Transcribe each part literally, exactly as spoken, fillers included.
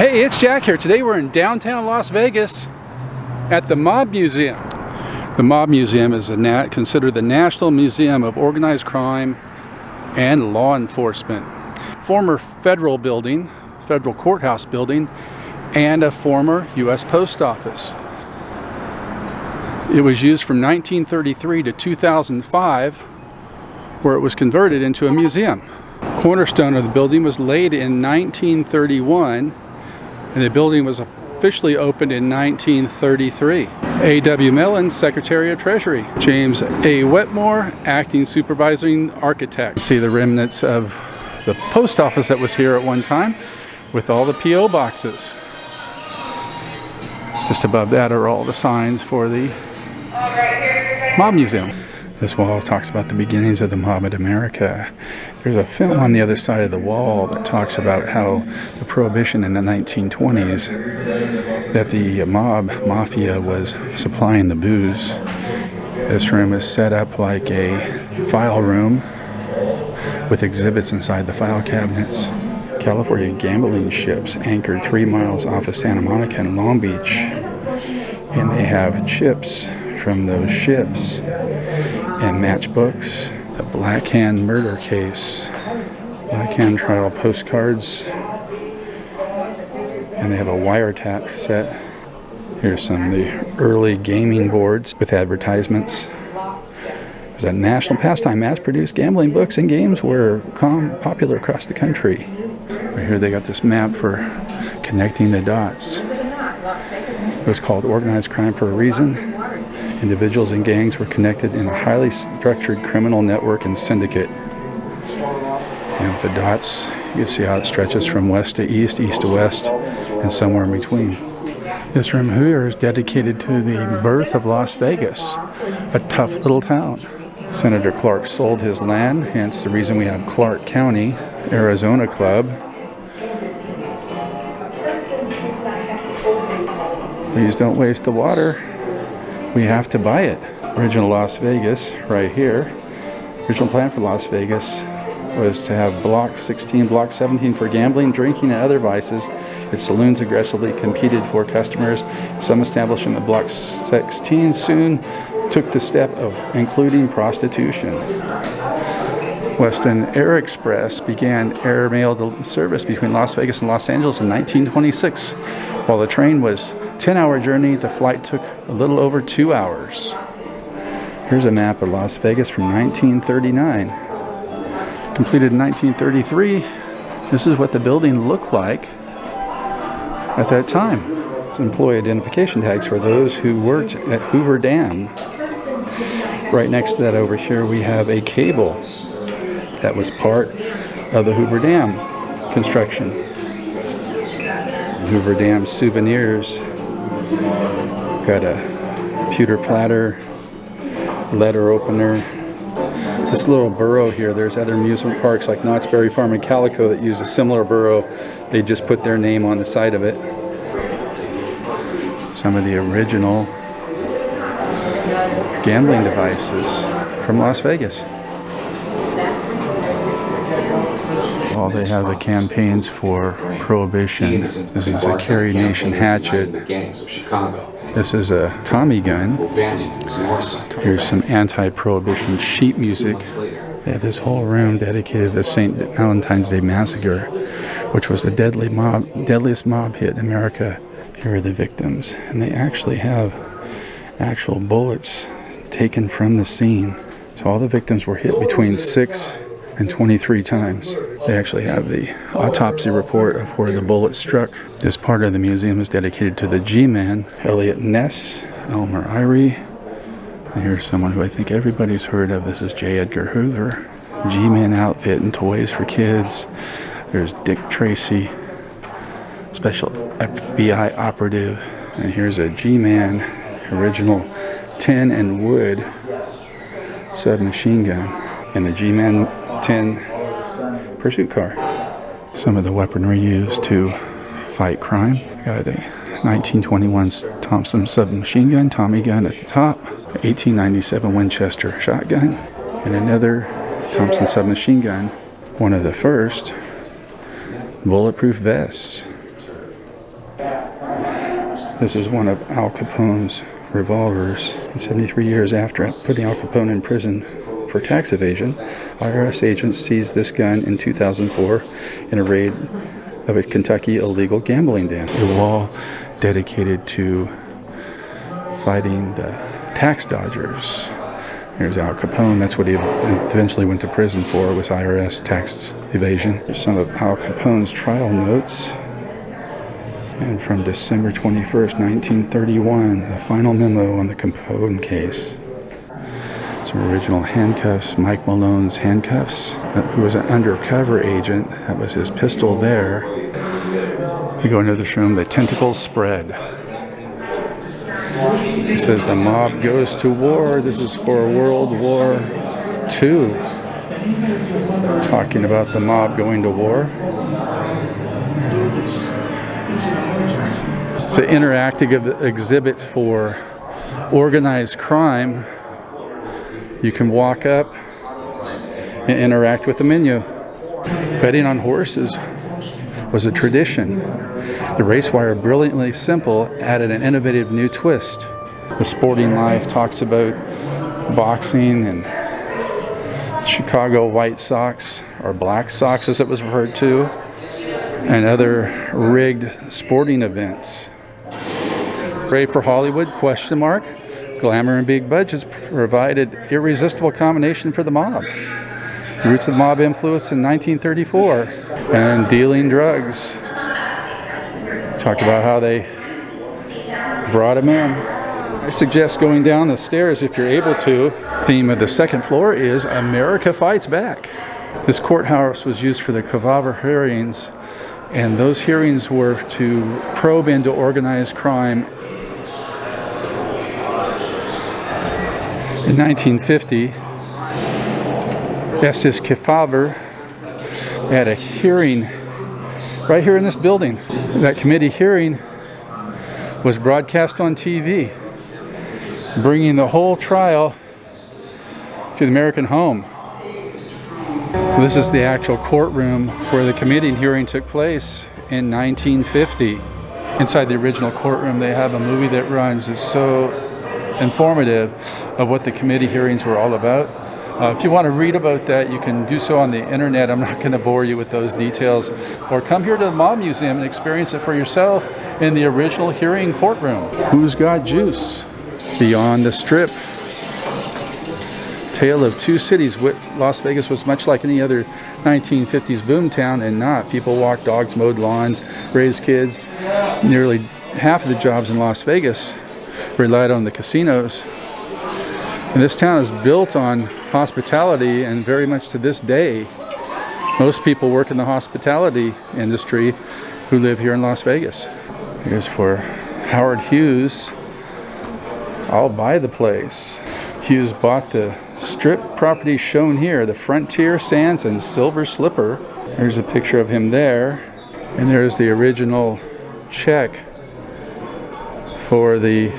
Hey, it's Jack here. Today we're in downtown Las Vegas at the Mob Museum. The Mob Museum is a nat considered the National Museum of Organized Crime and Law Enforcement. Former federal building, federal courthouse building, and a former U S post office. It was used from nineteen thirty-three to two thousand five, where it was converted into a museum. Cornerstone of the building was laid in nineteen thirty-one, and the building was officially opened in nineteen thirty-three. A W Mellon, Secretary of Treasury. James A. Wetmore, Acting Supervising Architect. See the remnants of the post office that was here at one time with all the P O boxes. Just above that are all the signs for the Mob Museum. This wall talks about the beginnings of the mob in America. There's a film on the other side of the wall that talks about how the prohibition in the nineteen twenties, that the mob, mafia, was supplying the booze. This room is set up like a file room with exhibits inside the file cabinets. California gambling ships anchored three miles off of Santa Monica and Long Beach, and they have chips from those ships and matchbooks. The Black Hand murder case, Black Hand trial postcards, and they have a wiretap set. Here's some of the early gaming boards with advertisements. It was a national pastime. Mass-produced gambling books and games were com popular across the country. Right here they got this map for connecting the dots. It was called Organized Crime for a reason. Individuals and gangs were connected in a highly structured criminal network and syndicate. And with the dots, you can see how it stretches from west to east, east to west, and somewhere in between. This room here is dedicated to the birth of Las Vegas, a tough little town. Senator Clark sold his land, hence the reason we have Clark County, Arizona Club. Please don't waste the water. We have to buy it. Original Las Vegas, right here. Original plan for Las Vegas was to have Block sixteen, Block seventeen for gambling, drinking, and other vices. Its saloons aggressively competed for customers. Some establishment at Block sixteen soon took the step of including prostitution. Western Air Express began airmail service between Las Vegas and Los Angeles in nineteen twenty-six. While the train was ten hour journey, the flight took a little over two hours. Here's a map of Las Vegas from nineteen thirty-nine. Completed in nineteen thirty-three, this is what the building looked like at that time. It's employee identification tags for those who worked at Hoover Dam. Right next to that over here, we have a cable that was part of the Hoover Dam construction. Hoover Dam souvenirs. Got a pewter platter, letter opener. This little burrow here, there's other amusement parks like Knott's Berry Farm and Calico that use a similar burrow. They just put their name on the side of it. Some of the original gambling devices from Las Vegas. Well, they have the campaigns for prohibition. This is a Carrie Nation hatchet. This is a Tommy gun. Here's some anti-prohibition sheet music. They have this whole room dedicated to the Saint Valentine's Day Massacre, which was the deadly mob, deadliest mob hit in America. Here are the victims, and they actually have actual bullets taken from the scene. So all the victims were hit between six and twenty-three times. They actually have the autopsy report of where the bullet struck. This part of the museum is dedicated to the G-Man, Elliot Ness, Elmer Irey. And here's someone who I think everybody's heard of. This is J. Edgar Hoover. G-Man outfit and toys for kids. There's Dick Tracy, special F B I operative. And here's a G-Man original tin and wood submachine gun. And the G-Man tin pursuit car. Some of the weaponry used to fight crime. Got a nineteen twenty-one Thompson submachine gun, Tommy gun at the top, eighteen ninety-seven Winchester shotgun, and another Thompson submachine gun. One of the first bulletproof vests. This is one of Al Capone's revolvers. And seventy-three years after putting Al Capone in prison for tax evasion, I R S agents seized this gun in two thousand four in a raid of a Kentucky illegal gambling den. A wall dedicated to fighting the tax dodgers. Here's Al Capone. That's what he eventually went to prison for, was I R S tax evasion. Here's some of Al Capone's trial notes. And from December twenty-first, nineteen thirty-one, the final memo on the Capone case. Some original handcuffs, Mike Malone's handcuffs, who was an undercover agent. That was his pistol there. You go into this room, the tentacles spread. It says the mob goes to war. This is for World War Two. Talking about the mob going to war. It's an interactive exhibit for organized crime. You can walk up and interact with the menu. Betting on horses was a tradition. The race wire, brilliantly simple, added an innovative new twist. The Sporting Life talks about boxing, and Chicago White Sox, or Black Sox as it was referred to, and other rigged sporting events. Brave for Hollywood, question mark. Glamour and big budgets provided irresistible combination for the mob. Roots of mob influence in nineteen thirty-four, and dealing drugs. Talk about how they brought him in. I suggest going down the stairs if you're able to. Theme of the second floor is America Fights Back. This courthouse was used for the Kefauver hearings, and those hearings were to probe into organized crime. In nineteen fifty, Estes Kefauver had a hearing right here in this building. That committee hearing was broadcast on T V, bringing the whole trial to the American home. This is the actual courtroom where the committee hearing took place in nineteen fifty. Inside the original courtroom, they have a movie that runs. It's so informative of what the committee hearings were all about. Uh, if you want to read about that, you can do so on the internet. I'm not going to bore you with those details. Or come here to the Mob Museum and experience it for yourself in the original hearing courtroom. Who's Got Juice? Beyond the Strip. Tale of two cities. Las Vegas was much like any other nineteen fifties boomtown, and not. People walked dogs, mowed lawns, raised kids. Nearly half of the jobs in Las Vegas relied on the casinos, and this town is built on hospitality, and very much to this day most people work in the hospitality industry who live here in Las Vegas. Here's for Howard Hughes. I'll buy the place. Hughes bought the strip property shown here, the Frontier, Sands, and Silver Slipper. There's a picture of him there, and there's the original check for the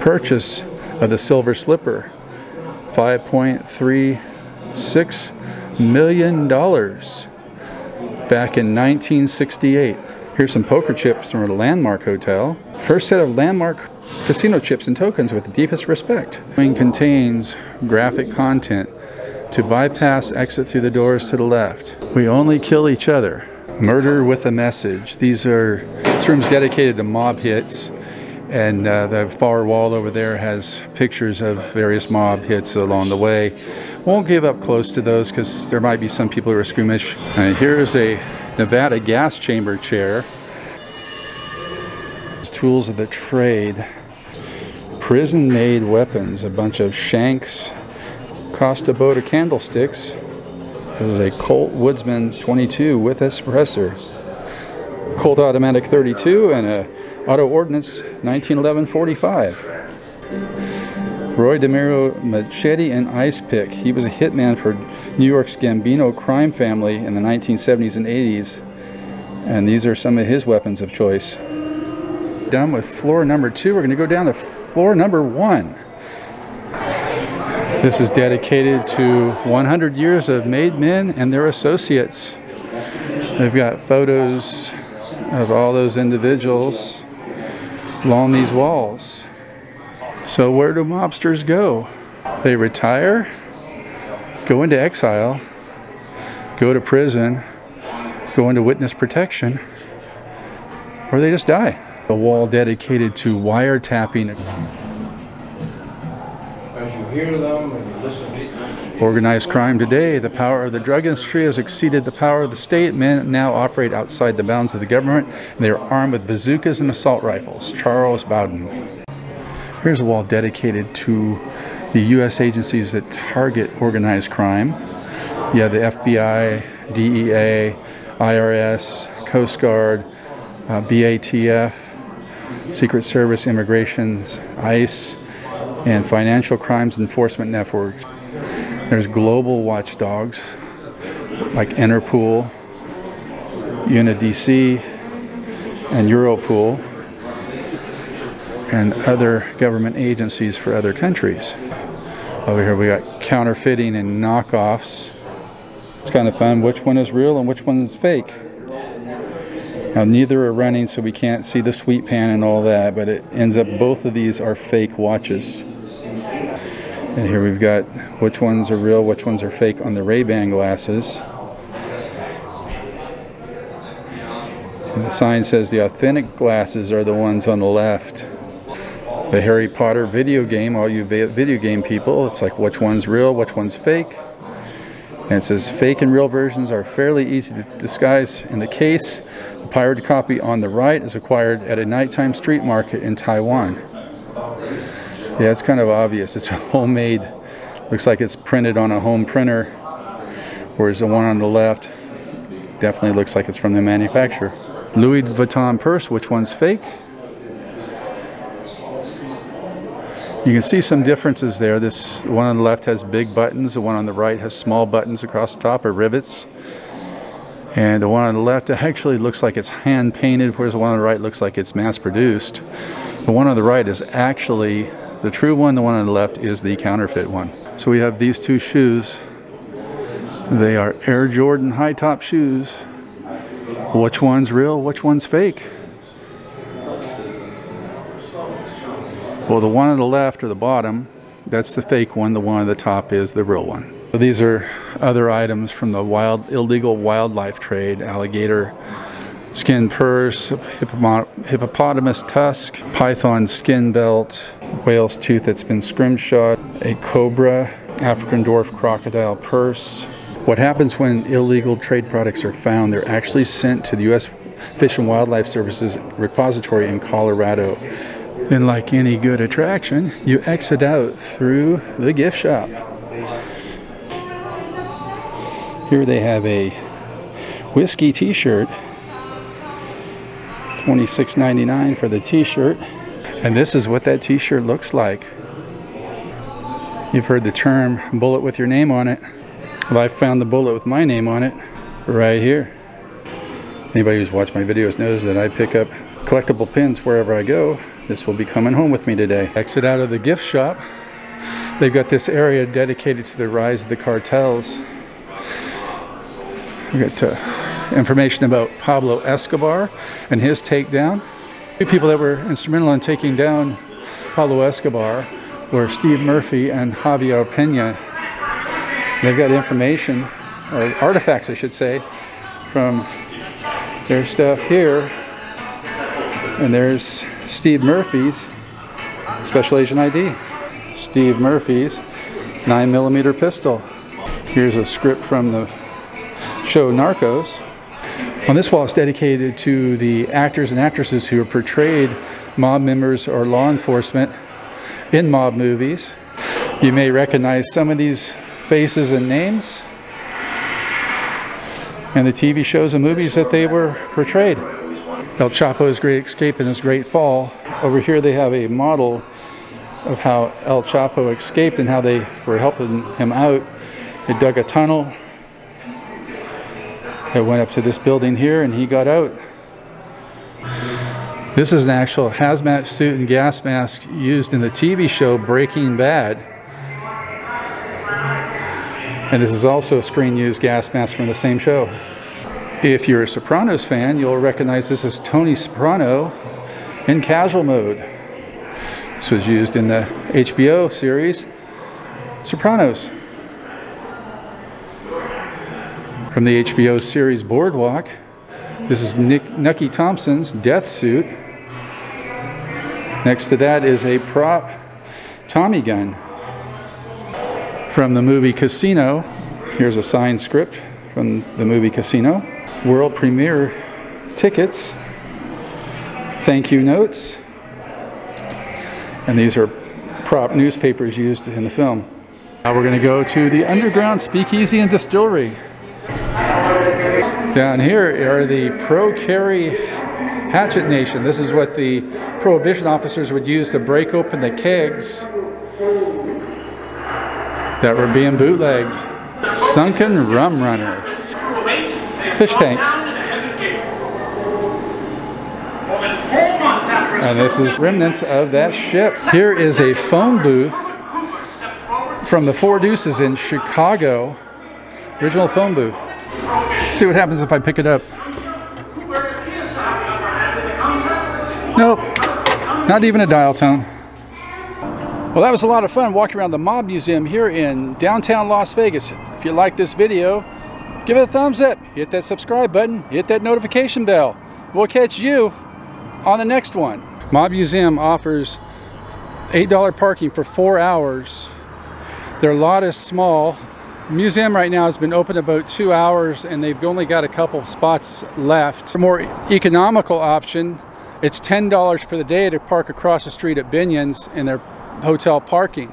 purchase of the Silver Slipper, five point three six million dollars back in nineteen sixty-eight. Here's some poker chips from a Landmark Hotel. First set of Landmark casino chips and tokens with the deepest respect. It contains graphic content. To bypass, exit through the doors to the left. We only kill each other. Murder with a Message. These are this room's dedicated to mob hits. And uh, the far wall over there has pictures of various mob hits along the way. Won't give up close to those because there might be some people who are squeamish. Uh, here is a Nevada gas chamber chair. Tools of the trade. Prison-made weapons. A bunch of shanks. Costa Boda candlesticks. There's a Colt Woodsman twenty-two with suppressor. Colt Automatic thirty-two, and a Auto Ordnance nineteen eleven forty-five. Roy DeMiro machete and ice pick. He was a hitman for New York's Gambino crime family in the nineteen seventies and eighties. And these are some of his weapons of choice. Done with floor number two. We're going to go down to floor number one. This is dedicated to one hundred years of made men and their associates. They've got photos of all those individuals along these walls. So where do mobsters go? They retire, go into exile, go to prison, go into witness protection, or they just die. A wall dedicated to wiretapping. Organized crime today. The power of the drug industry has exceeded the power of the state. Men now operate outside the bounds of the government. They are armed with bazookas and assault rifles. Charles Bowden. Here's a wall dedicated to the U S agencies that target organized crime. Yeah, the F B I, D E A, I R S, Coast Guard, uh, B A T F, Secret Service, Immigration, ICE, and Financial Crimes Enforcement Network. There's global watchdogs like Interpol, UNODC, and Europol, and other government agencies for other countries. Over here we got counterfeiting and knockoffs. It's kind of fun which one is real and which one is fake. Now neither are running, so we can't see the sweet pan and all that, but it ends up both of these are fake watches. And here we've got which ones are real, which ones are fake on the Ray-Ban glasses. And the sign says the authentic glasses are the ones on the left. The Harry Potter video game, all you video game people, it's like which one's real, which one's fake. And it says fake and real versions are fairly easy to disguise in the case. The pirated copy on the right is acquired at a nighttime street market in Taiwan. Yeah, it's kind of obvious. It's homemade. Looks like it's printed on a home printer. Whereas the one on the left definitely looks like it's from the manufacturer. Louis Vuitton purse, which one's fake? You can see some differences there. This one on the left has big buttons. The one on the right has small buttons across the top, or rivets. And the one on the left actually looks like it's hand-painted, whereas the one on the right looks like it's mass-produced. The one on the right is actually the true one. The one on the left is the counterfeit one. So we have these two shoes. They are Air Jordan high-top shoes. Which one's real? Which one's fake? Well, the one on the left or the bottom, that's the fake one. The one on the top is the real one. So these are other items from the wild, illegal wildlife trade. Alligator skin purse, hippopotamus tusk, python skin belt, whale's tooth that's been scrimshawed, a cobra, African dwarf crocodile purse. What happens when illegal trade products are found? They're actually sent to the U S Fish and Wildlife Services repository in Colorado. And like any good attraction, you exit out through the gift shop. Here they have a whiskey t-shirt, twenty-six ninety-nine for the t-shirt. And this is what that t-shirt looks like. You've heard the term bullet with your name on it. Well, I found the bullet with my name on it right here. Anybody who's watched my videos knows that I pick up collectible pins wherever I go. This will be coming home with me today. Exit out of the gift shop. They've got this area dedicated to the rise of the cartels. We got uh, information about Pablo Escobar and his takedown. Two people that were instrumental in taking down Pablo Escobar were Steve Murphy and Javier Pena. They've got information, or artifacts I should say, from their stuff here. And there's Steve Murphy's Special Agent I D. Steve Murphy's nine millimeter pistol. Here's a script from the show Narcos. On this wall is dedicated to the actors and actresses who are portrayed mob members or law enforcement in mob movies. You may recognize some of these faces and names and the T V shows and movies that they were portrayed. El Chapo's Great Escape and his Great Fall. Over here they have a model of how El Chapo escaped and how they were helping him out. They dug a tunnel that went up to this building here and he got out. This is an actual hazmat suit and gas mask used in the T V show Breaking Bad. And this is also a screen-used gas mask from the same show. If you're a Sopranos fan, you'll recognize this as Tony Soprano in casual mode. This was used in the H B O series Sopranos. From the H B O series Boardwalk, this is Nick, Nucky Thompson's death suit. Next to that is a prop Tommy gun. From the movie Casino, here's a signed script from the movie Casino. World premiere tickets, thank you notes, and these are prop newspapers used in the film. Now we're going to go to the underground speakeasy and distillery. Down here are the pro-carry hatchet nation. This is what the prohibition officers would use to break open the kegs that were being bootlegged. Sunken rum runner. Fish tank. And this is remnants of that ship. Here is a phone booth from the Four Deuces in Chicago. Original phone booth. Let's see what happens if I pick it up. Nope, not even a dial tone. Well, that was a lot of fun walking around the Mob Museum here in downtown Las Vegas. If you like this video, give it a thumbs up, hit that subscribe button, hit that notification bell. We'll catch you on the next one. Mob Museum offers eight dollar parking for four hours. Their lot is small. Museum right now has been open about two hours and they've only got a couple spots left. A more economical option, it's ten dollars for the day to park across the street at Binion's in their hotel parking.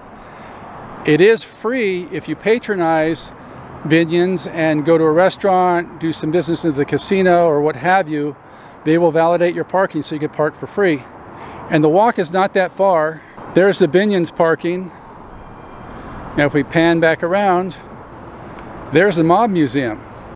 It is free if you patronize Binion's and go to a restaurant, do some business at the casino or what have you. They will validate your parking so you can park for free. And the walk is not that far. There's the Binion's parking. Now if we pan back around, there's the Mob Museum.